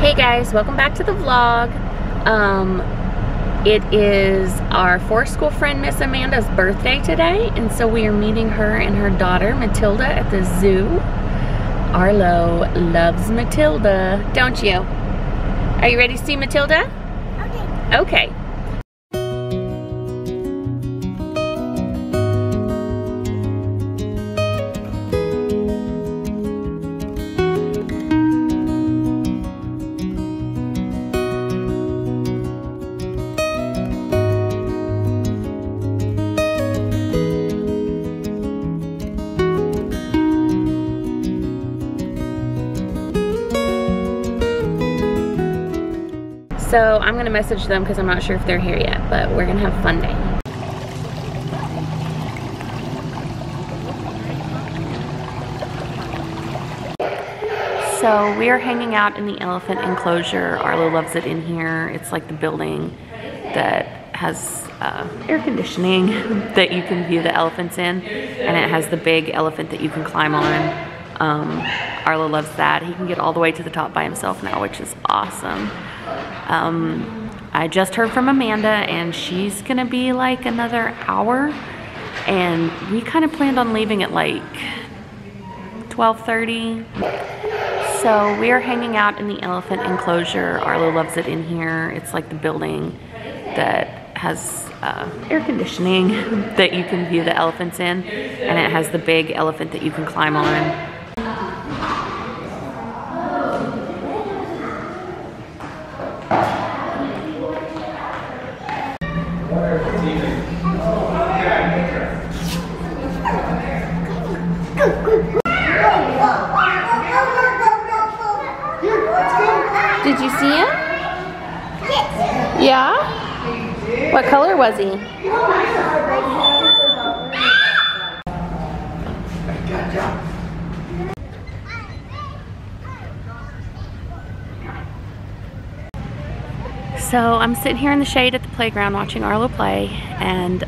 Hey guys, welcome back to the vlog. It is our fourth school friend Miss Amanda's birthday today, and so we are meeting her and her daughter Matilda at the zoo. Arlo loves Matilda, don't you? Are you ready to see Matilda? Okay. Okay. So I'm gonna message them because I'm not sure if they're here yet, but we're gonna have a fun day. So we are hanging out in the elephant enclosure. Arlo loves it in here. It's like the building that has air conditioning that you can view the elephants in, and it has the big elephant that you can climb on. Arlo loves that. He can get all the way to the top by himself now, which is awesome. I just heard from Amanda, and she's gonna be like another hour, and we kind of planned on leaving at like 12:30. So we are hanging out in the elephant enclosure. Arlo loves it in here. It's like the building that has air conditioning that you can view the elephants in, and it has the big elephant that you can climb on. Did you see him? Yes. Yeah? What color was he? So I'm sitting here in the shade at the playground watching Arlo play, and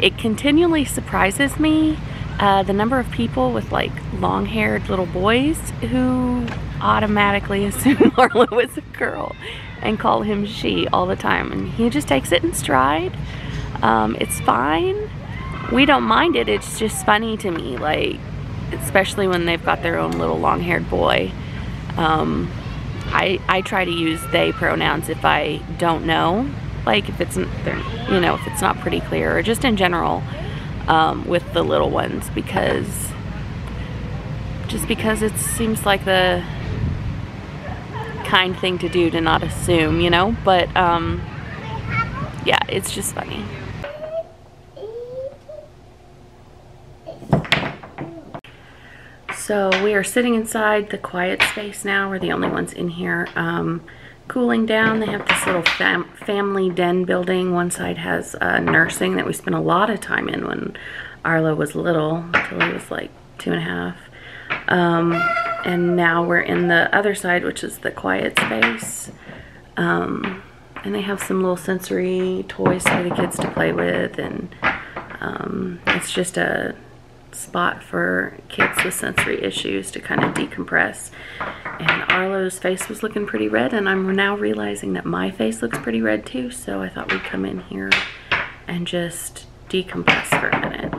it continually surprises me the number of people with like long-haired little boys who automatically assume Arlo is a girl and call him she all the time, and he just takes it in stride. It's fine. We don't mind it. It's just funny to me, like, especially when they've got their own little long-haired boy. I try to use they pronouns if I don't know, like if it's, you know, if it's not pretty clear, or just in general with the little ones, because it seems like the kind thing to do, to not assume, you know, but yeah, it's just funny. So we are sitting inside the quiet space now. We're the only ones in here cooling down. They have this little family den building. One side has nursing that we spent a lot of time in when Arlo was little, until he was like 2.5. And now we're in the other side, which is the quiet space. And they have some little sensory toys for the kids to play with, and it's just a spot for kids with sensory issues to kind of decompress. And Arlo's face was looking pretty red, and I'm now realizing that my face looks pretty red too, so I thought we'd come in here and just decompress for a minute.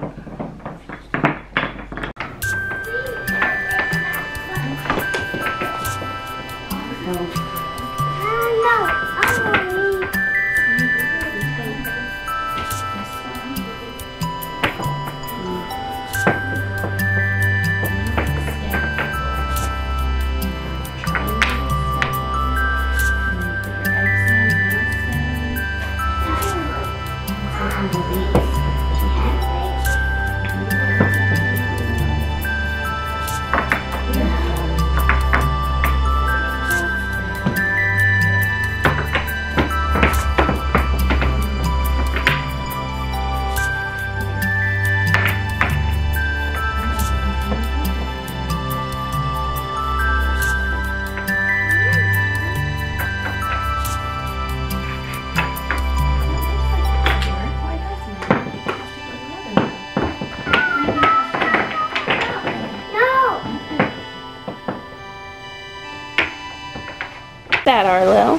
like that, Arlo.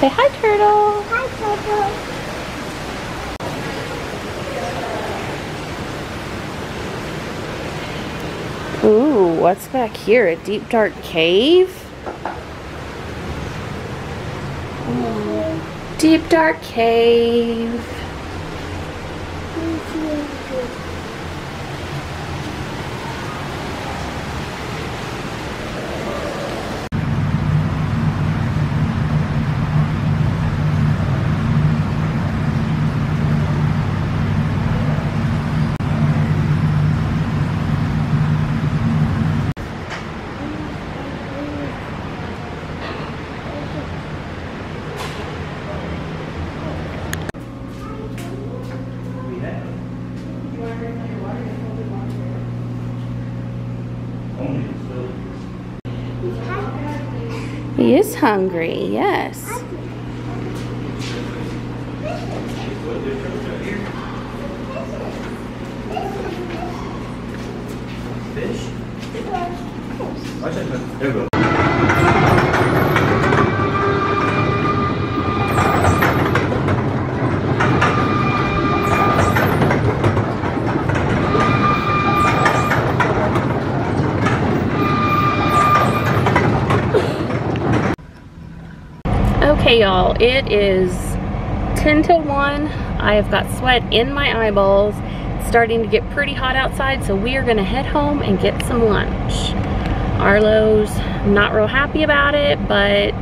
Say hi, turtle. Hi, turtle. Ooh, what's back here? A deep, dark cave? Ooh. Deep, dark cave. He is hungry, yes. Fish? Watch it. There we go. Hey y'all, it is 10 till 1. I have got sweat in my eyeballs. It's starting to get pretty hot outside, so we are gonna head home and get some lunch. Arlo's not real happy about it, but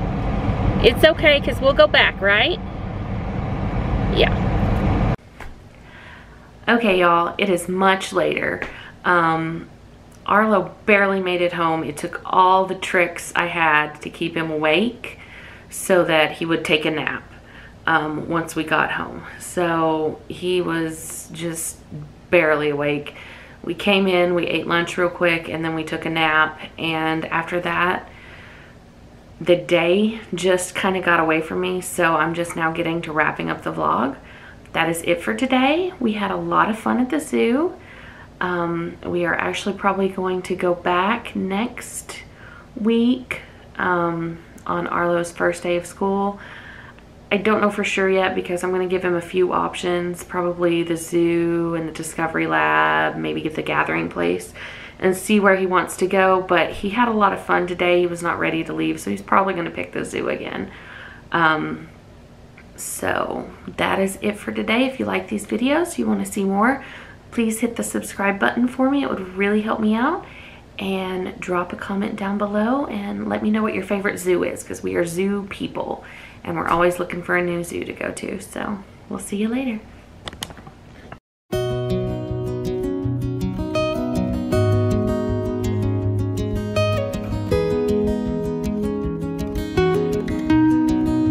it's okay because we'll go back, right? Yeah. Okay y'all, it is much later. Arlo barely made it home. It took all the tricks I had to keep him awake so that he would take a nap once we got home. So he was just barely awake. We came in, we ate lunch real quick, and then we took a nap. And after that, the day just kind of got away from me. So I'm just now getting to wrapping up the vlog. That is it for today. We had a lot of fun at the zoo. We are actually probably going to go back next week. On Arlo's first day of school. I don't know for sure yet because I'm gonna give him a few options, probably the zoo and the Discovery Lab, maybe get the Gathering Place and see where he wants to go. But he had a lot of fun today. He was not ready to leave, so he's probably gonna pick the zoo again. So that is it for today. If you like these videos, you wanna see more, please hit the subscribe button for me. It would really help me out. And drop a comment down below and let me know what your favorite zoo is, because we are zoo people and we're always looking for a new zoo to go to. So we'll see you later.